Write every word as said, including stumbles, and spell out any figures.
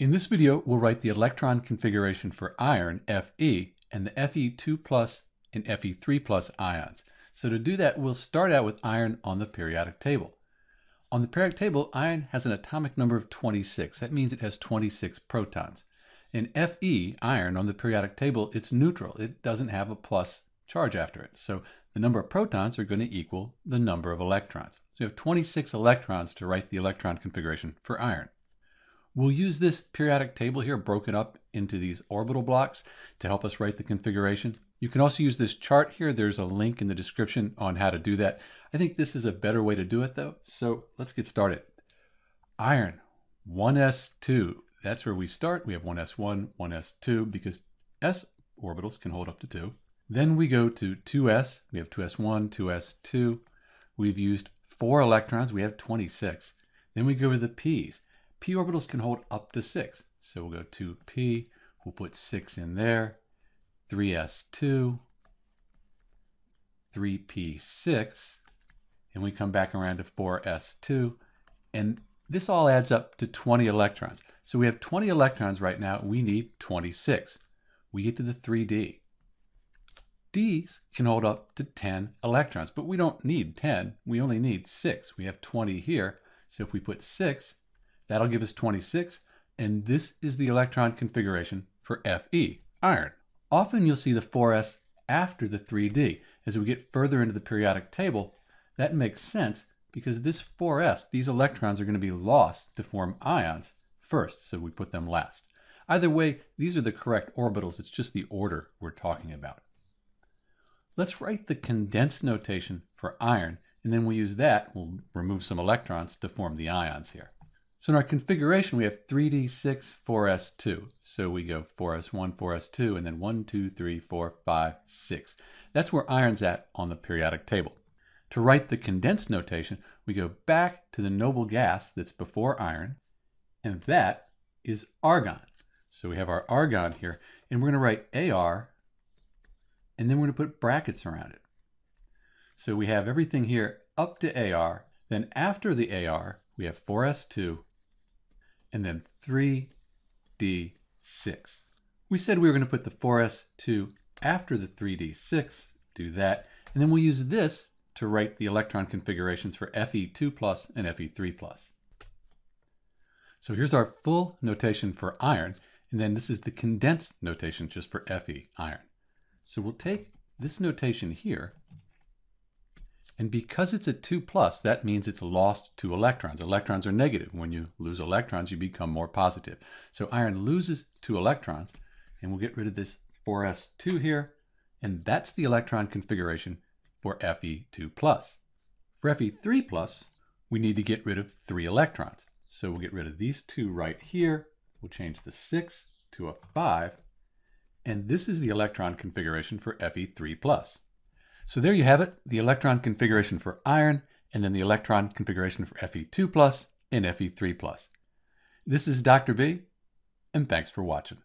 In this video, we'll write the electron configuration for iron, Fe, and the Fe two plus and Fe three plus ions. So to do that, we'll start out with iron on the periodic table. On the periodic table, iron has an atomic number of twenty-six. That means it has twenty-six protons. In Fe, iron, on the periodic table, it's neutral. It doesn't have a plus charge after it. So the number of protons are going to equal the number of electrons. So you have twenty-six electrons to write the electron configuration for iron. We'll use this periodic table here broken up into these orbital blocks to help us write the configuration. You can also use this chart here. There's a link in the description on how to do that. I think this is a better way to do it though. So let's get started. Iron, one s two. That's where we start. We have one s one, one s two, because s orbitals can hold up to two. Then we go to two s. We have two s one, two s two. We've used four electrons. We have twenty-six. Then we go to the p's. P orbitals can hold up to six. So we'll go two p, we'll put six in there, three s two, three p six, and we come back around to four s two, and this all adds up to twenty electrons. So we have twenty electrons right now, we need twenty-six. We get to the three d. D's can hold up to ten electrons, but we don't need ten, we only need six. We have twenty here, so if we put six, that'll give us twenty-six, and this is the electron configuration for Fe, iron. Often you'll see the four s after the three d. As we get further into the periodic table, that makes sense because this four s, these electrons are going to be lost to form ions first, so we put them last. Either way, these are the correct orbitals, it's just the order we're talking about. Let's write the condensed notation for iron, and then we use that, we'll remove some electrons to form the ions here. So in our configuration, we have three d six, four s two. So we go four s one, four s two, and then one, two, three, four, five, six. That's where iron's at on the periodic table. To write the condensed notation, we go back to the noble gas that's before iron, and that is argon. So we have our argon here, and we're gonna write Ar, and then we're gonna put brackets around it. So we have everything here up to Ar, then after the Ar, we have four s two, and then three d six. We said we were going to put the four s two after the three d six, do that, and then we'll use this to write the electron configurations for Fe two plus and Fe three plus. So here's our full notation for iron, and then this is the condensed notation just for Fe, iron. So we'll take this notation here, and because it's a two plus, that means it's lost two electrons. Electrons are negative. When you lose electrons, you become more positive. So iron loses two electrons, and we'll get rid of this four s two here, and that's the electron configuration for Fe two plus. For Fe three plus, we need to get rid of three electrons. So we'll get rid of these two right here. We'll change the six to a five, and this is the electron configuration for Fe three plus. So there you have it, the electron configuration for iron, and then the electron configuration for Fe two plus and Fe three plus. This is Doctor B, and thanks for watching.